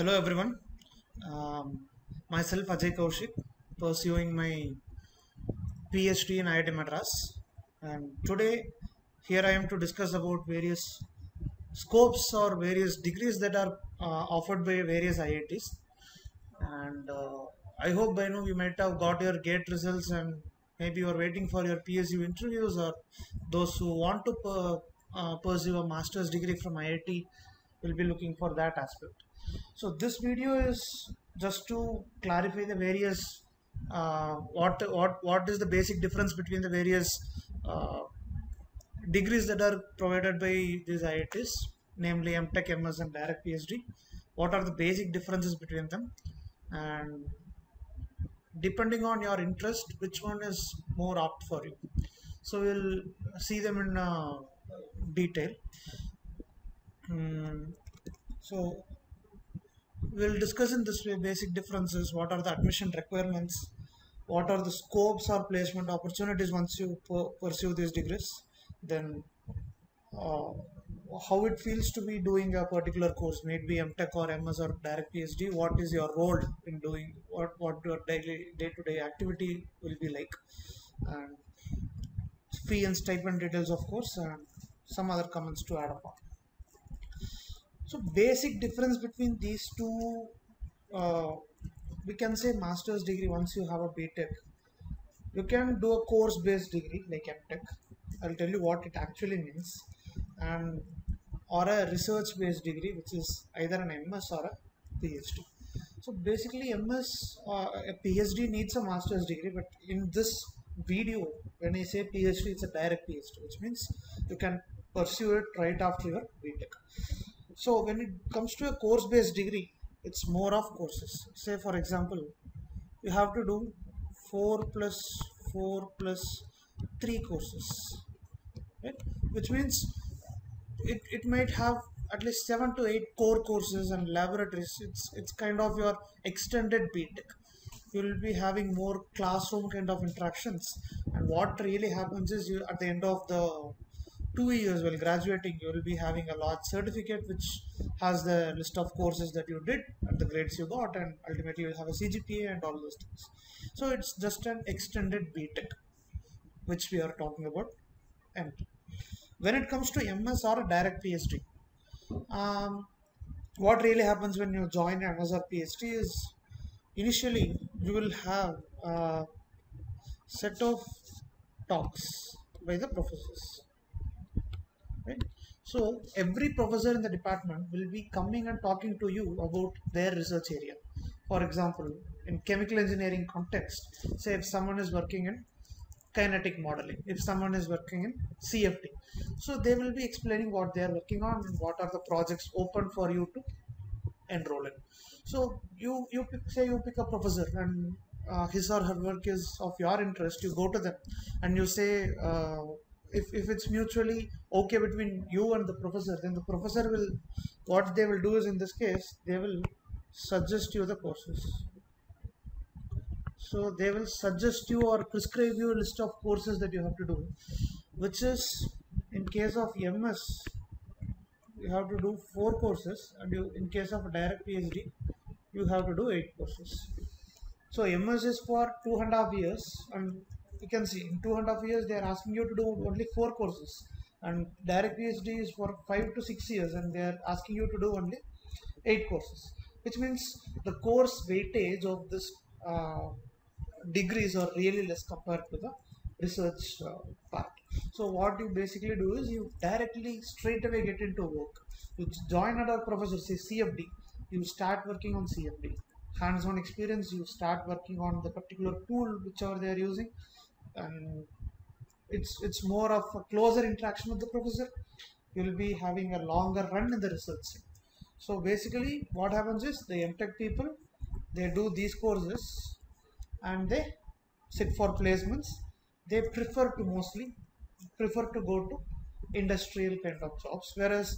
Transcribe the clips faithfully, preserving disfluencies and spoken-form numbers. Hello everyone, um, myself Ajay Kaushik, pursuing my PhD in I I T Madras, and today here I am to discuss about various scopes or various degrees that are uh, offered by various I I Ts, and uh, I hope by now you might have got your GATE results and maybe you are waiting for your P S U interviews, or those who want to per, uh, pursue a master's degree from I I T will be looking for that aspect. So this video is just to clarify the various uh, what what what is the basic difference between the various uh, degrees that are provided by these I I Ts, namely M.Tech, M S and direct PhD. What are the basic differences between them, and depending on your interest, which one is more apt for you. So we'll see them in uh, detail. Um, so we'll discuss in this way basic differences, what are the admission requirements, what are the scopes or placement opportunities once you pursue these degrees, then uh, how it feels to be doing a particular course, maybe M.Tech or M S or direct PhD, what is your role in doing, what, what your daily day-to-day activity will be like, and fee and stipend details of course, and some other comments to add upon. So basic difference between these two, uh, we can say master's degree. Once you have a B.Tech, you can do a course-based degree like M.Tech. I'll tell you what it actually means, and or a research-based degree, which is either an M S or a PhD. So basically, M S or uh, a PhD needs a master's degree, but in this video, when I say PhD, it's a direct PhD, which means you can pursue it right after your B.Tech. So when it comes to a course-based degree, it's more of courses. Say for example, you have to do four plus four plus three courses, right? Which means it, it might have at least seven to eight core courses and laboratories. It's, it's kind of your extended B.Tech. You will be having more classroom kind of interactions, and what really happens is you at the end of the two years while graduating, you will be having a large certificate which has the list of courses that you did and the grades you got, and ultimately you will have a C G P A and all those things. So it's just an extended B.Tech, which we are talking about. And when it comes to M S or a direct PhD, um, what really happens when you join M S or PhD is initially you will have a set of talks by the professors. Right. So every professor in the department will be coming and talking to you about their research area. For example, in chemical engineering context, say if someone is working in kinetic modeling, if someone is working in C F D, so they will be explaining what they are working on and what are the projects open for you to enroll in. So you, you pick, say you pick a professor and uh, his or her work is of your interest, you go to them and you say, uh, If, if it's mutually okay between you and the professor, then the professor will, what they will do is, in this case, they will suggest you the courses. So they will suggest you or prescribe you a list of courses that you have to do, which is, in case of M S, you have to do four courses, and you, in case of direct PhD, you have to do eight courses. So M S is for two and a half years, and you can see in two and a half years they are asking you to do only four courses, and direct PhD is for five to six years and they are asking you to do only eight courses, which means the course weightage of this uh, degrees are really less compared to the research uh, part. So what you basically do is you directly straight away get into work. You join another professor, say C F D, you start working on C F D. Hands-on experience, you start working on the particular tool which are they are using. And it's it's more of a closer interaction with the professor. You'll be having a longer run in the research. So basically what happens is the M.Tech people, they do these courses and they sit for placements. They prefer to mostly prefer to go to industrial kind of jobs, whereas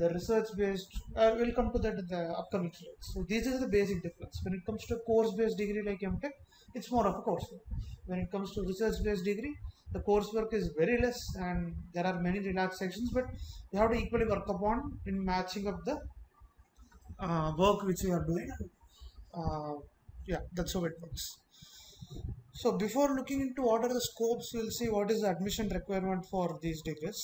the research-based, uh, we'll come to that in the upcoming slides. So this is the basic difference. When it comes to a course-based degree like M.Tech, it's more of a coursework. When it comes to research-based degree, the coursework is very less and there are many relaxations, but you have to equally work upon in matching up the uh, work which we are doing. Uh, yeah, that's how it works. So before looking into what are the scopes, we'll see what is the admission requirement for these degrees.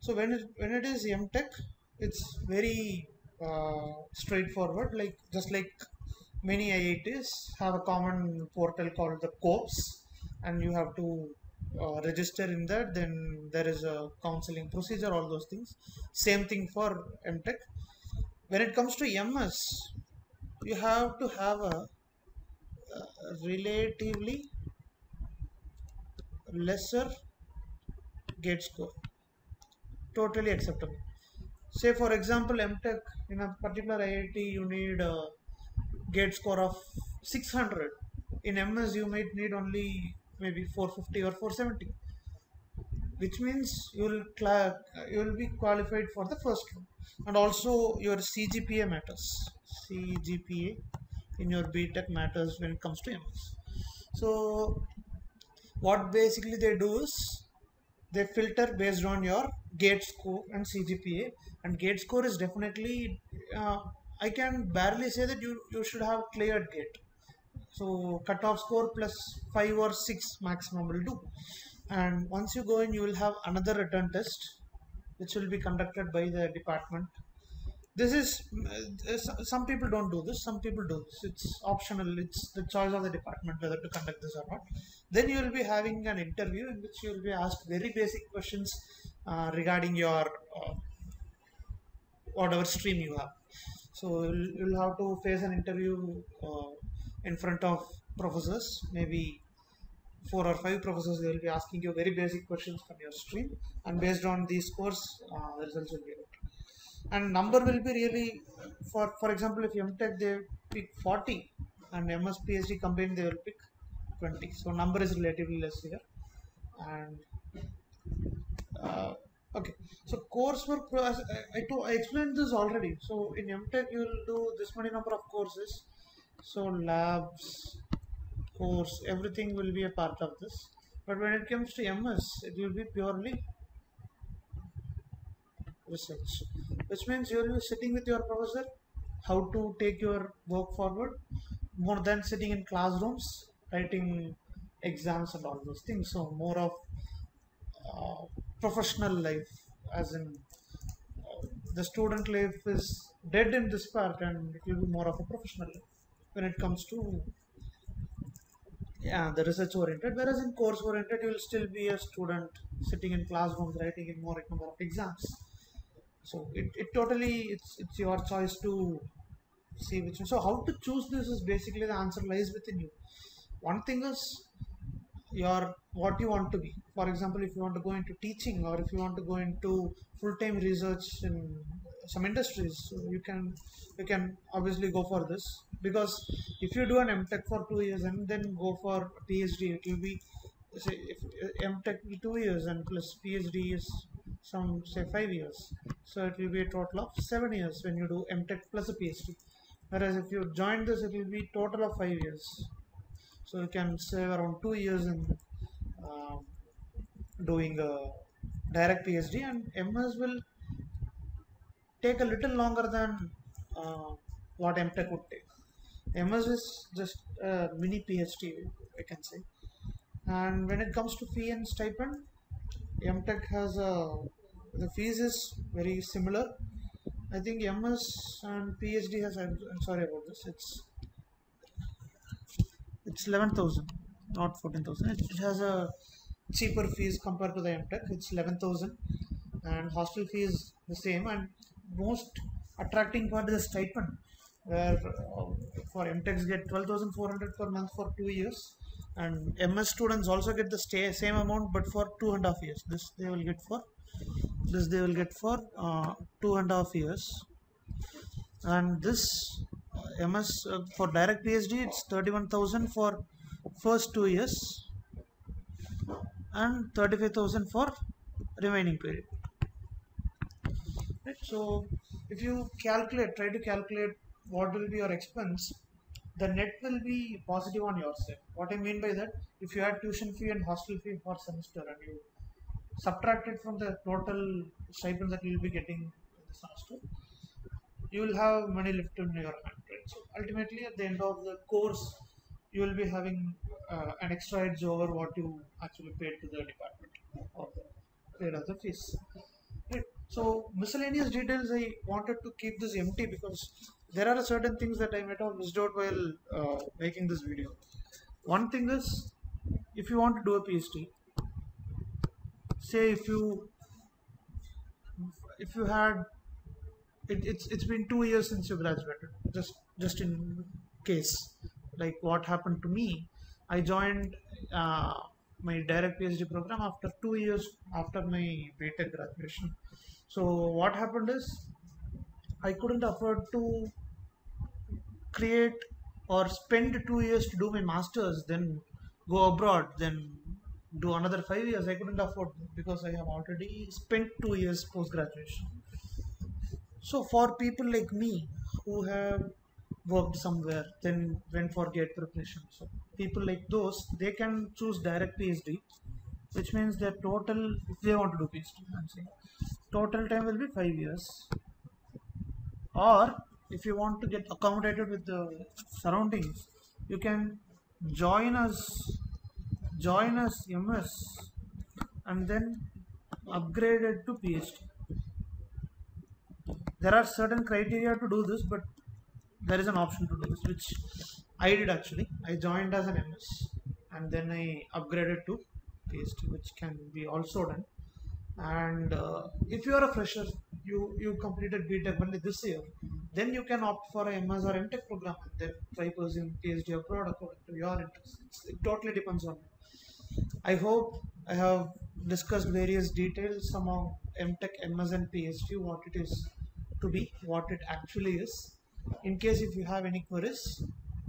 So when it, when it is M.Tech, it's very uh, straightforward, like just like many I I Ts have a common portal called the COPS, and you have to uh, register in that. Then there is a counseling procedure, all those things. Same thing for M.Tech. When it comes to M S, you have to have a uh, relatively lesser gate score, totally acceptable. Say for example, M.Tech in a particular I I T you need a gate score of six hundred. In M S you might need only maybe four fifty or four seventy, which means you will cl- you will be qualified for the first round. And also your C G P A matters. C G P A in your B.Tech matters when it comes to M S. So what basically they do is they filter based on your gate score and C G P A, and gate score is definitely uh, I can barely say that you, you should have cleared gate. So cutoff score plus five or six maximum will do. And once you go in, you will have another return test which will be conducted by the department. This is, uh, some people don't do this, some people do this. It's optional, it's the choice of the department whether to conduct this or not. Then you will be having an interview in which you will be asked very basic questions uh, regarding your uh, whatever stream you have. So you'll, you'll have to face an interview uh, in front of professors, maybe four or five professors. They will be asking you very basic questions from your stream, and based on these scores, uh, the results will be out. And number will be really, for for example, if M.Tech they pick forty, and M S PhD combined they will pick twenty. So number is relatively less here. And uh, okay, so coursework, I, I explained this already. So in M.Tech you will do this many number of courses. So labs, course, everything will be a part of this. But when it comes to M S, it will be purely research, which means you will be sitting with your professor, how to take your work forward, more than sitting in classrooms, writing exams and all those things. So more of uh, professional life, as in uh, the student life is dead in this part, and it will be more of a professional life when it comes to yeah the research oriented. Whereas in course oriented you will still be a student sitting in classrooms, writing in more number of exams. So it, it totally it's it's your choice to see which one. So how to choose this is basically the answer lies within you. One thing is your what you want to be. For example, if you want to go into teaching, or if you want to go into full-time research in some industries, so you can you can obviously go for this, because if you do an M.Tech for two years and then go for PhD, it will be say if M.Tech be two years and plus PhD is some say five years, so it will be a total of seven years when you do M.Tech plus a PhD. Whereas if you join this, it will be total of five years. So you can save around two years in uh, doing a direct PhD, and M S will take a little longer than uh, what M.Tech would take. M S is just a mini PhD, I can say. And when it comes to fee and stipend, M.Tech has a the fees is very similar. I think M S and PhD has. I'm, I'm sorry about this. It's It's eleven thousand, not fourteen thousand. It, it has a cheaper fees compared to the M.Tech. It's eleven thousand, and hostel fee is the same. And most attracting part is the stipend, where for M.Techs get twelve thousand four hundred per month for two years, and M S students also get the stay, same amount, but for two and a half years. This they will get for this they will get for uh, two and a half years, and this. M S uh, for direct PhD it's thirty-one thousand for first two years and thirty-five thousand for remaining period. Right? So if you calculate, try to calculate what will be your expense, the net will be positive on your side. What I mean by that, if you add tuition fee and hostel fee for semester and you subtract it from the total stipend that you will be getting in the semester, you will have money left in your hand, right? So ultimately at the end of the course you will be having uh, an extra edge over what you actually paid to the department or the paid of the fees, right? So miscellaneous details, I wanted to keep this empty because there are certain things that I might have missed out while uh, making this video. One thing is, if you want to do a PhD, say if you if you had it, it's it's been two years since you graduated, just just in case, like what happened to me, I joined uh, my direct PhD program after two years after my B.Tech graduation. So what happened is, I couldn't afford to create or spend two years to do my masters, then go abroad, then do another five years. I couldn't afford that because I have already spent two years post graduation. So for people like me who have worked somewhere, then went for gate preparation, so people like those, they can choose direct PhD, which means their total, if they want to do PhD, I'm saying, total time will be five years. Or if you want to get accommodated with the surroundings, you can join us. Join us M S and then upgrade it to PhD. There are certain criteria to do this, but there is an option to do this, which I did actually. I joined as an M S and then I upgraded to PhD, which can be also done. And uh, if you are a fresher, you, you completed B.Tech only this year, then you can opt for a M S or M.Tech program and then try pursuing PhD abroad according to your interests. It's, it totally depends on you. I hope I have discussed various details about M.Tech, M S and PhD, what it is to be, what it actually is. In case if you have any queries,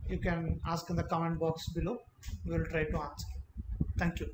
you can ask in the comment box below. We will try to answer. Thank you.